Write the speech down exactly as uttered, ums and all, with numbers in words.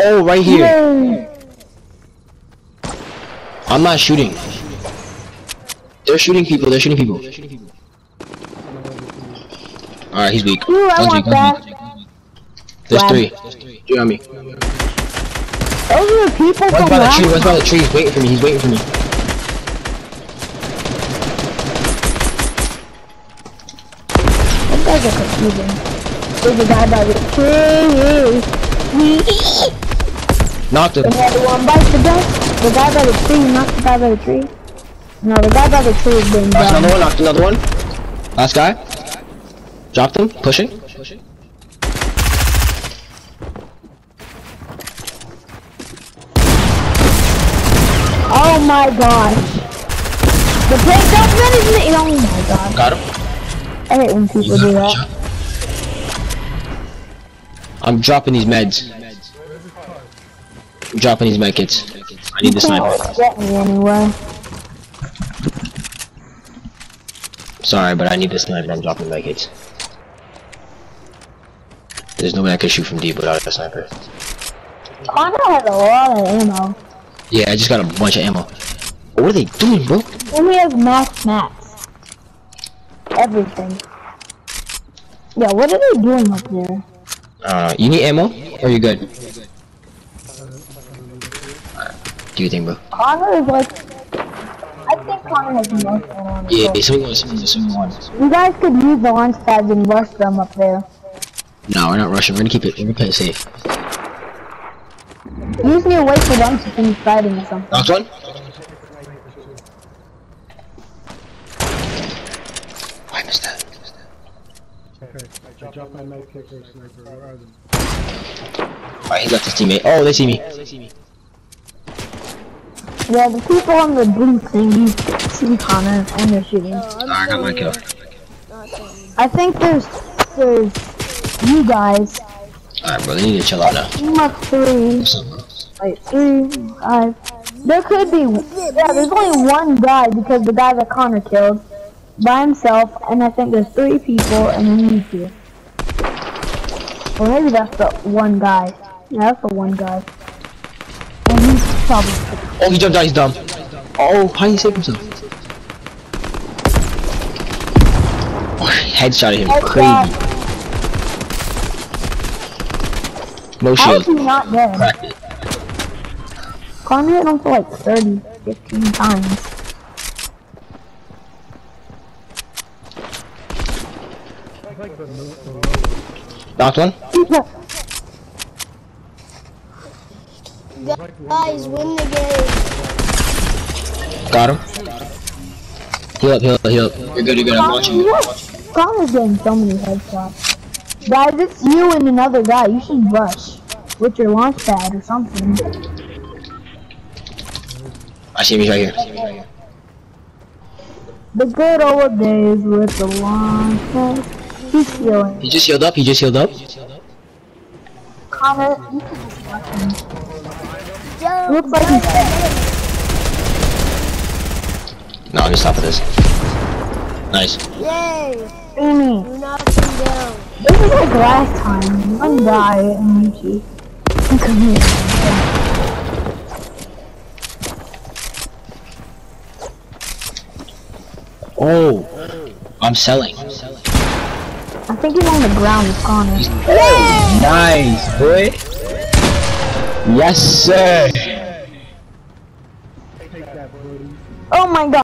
Oh, right here. No. I'm not shooting. They're shooting people. They're shooting people. All right, he's weak. Ooh, I want that. There's wow. three. Three on me. Those are the people. One's by the tree. One's by the tree. He's waiting for me. He's waiting for me. Those guys are confusing. There's a guy by the tree. Knocked him. And the one bites the dust. The guy by the tree knocked the guy by the tree. No, the guy by the tree is being knocked. Another one knocked another one. Last guy. Dropped him. Pushing. Pushing. Oh my gosh. The place up that is me. Oh my god. Got him. I hate when people do that. I'm dropping these meds. I'm dropping these med kits. I need the sniper. Get me anyway. Sorry, but I need the sniper. I'm dropping med kits. There's no way I can shoot from deep without a sniper. Connor has a lot of ammo. Yeah, I just got a bunch of ammo. What are they doing, bro? And we have max max. Everything. Yeah, what are they doing up there? Uh, you need ammo, or you good? Do you think, bro? Connor is like, I think Connor has the most ammo. Yeah, someone, someone's someone. You guys could use the launch pads and rush them up there. No, we're not rushing. We're gonna keep it. We're gonna play it safe. You just need to wait for them to finish fighting or something. Last one. I missed that. I dropped my med kit for a sniper. Where are they? Alright, he left his teammate. Oh, they see me. Yeah, they see me. Yeah, the people on the blue thing, you see Connor, and they're shooting. No, I got my kill. I think there's, there's you guys. Alright, bro, they need to chill out now. Three. Like three, five. There could be. Yeah, there's only one guy because the guy that Connor killed. By himself, and I think there's three people, and then he's here. Or maybe that's the one guy. Yeah, that's the one guy. And he's probably. Oh, he jumped out, he's dumb. Oh, how did he save himself? Oh, headshot at him, crazy. No shield. How is he not dead? Connor hit him for like thirty, fifteen times. Knocked one. Guys, win the game. Got him. Heal up, heal up, heal up. You're good, you're good. I'm watching you. Connor's getting so many headshots. Guys, it's you and another guy. You should rush with your launch pad or something. I see me right here. The good old days with the launch pad. He's healing. He just healed up, he just healed up. Connor, you can just watch him. It looks like he's dead. No, I'm just top of this. Nice. Yay! Amy. Nothing down. This is like last time. One guy and Yuki. I'm coming here. Oh! I'm selling. I'm selling. I think he's on the ground with Connor. Hey! Nice, boy. Yes, sir. Take that, boy. Oh my god.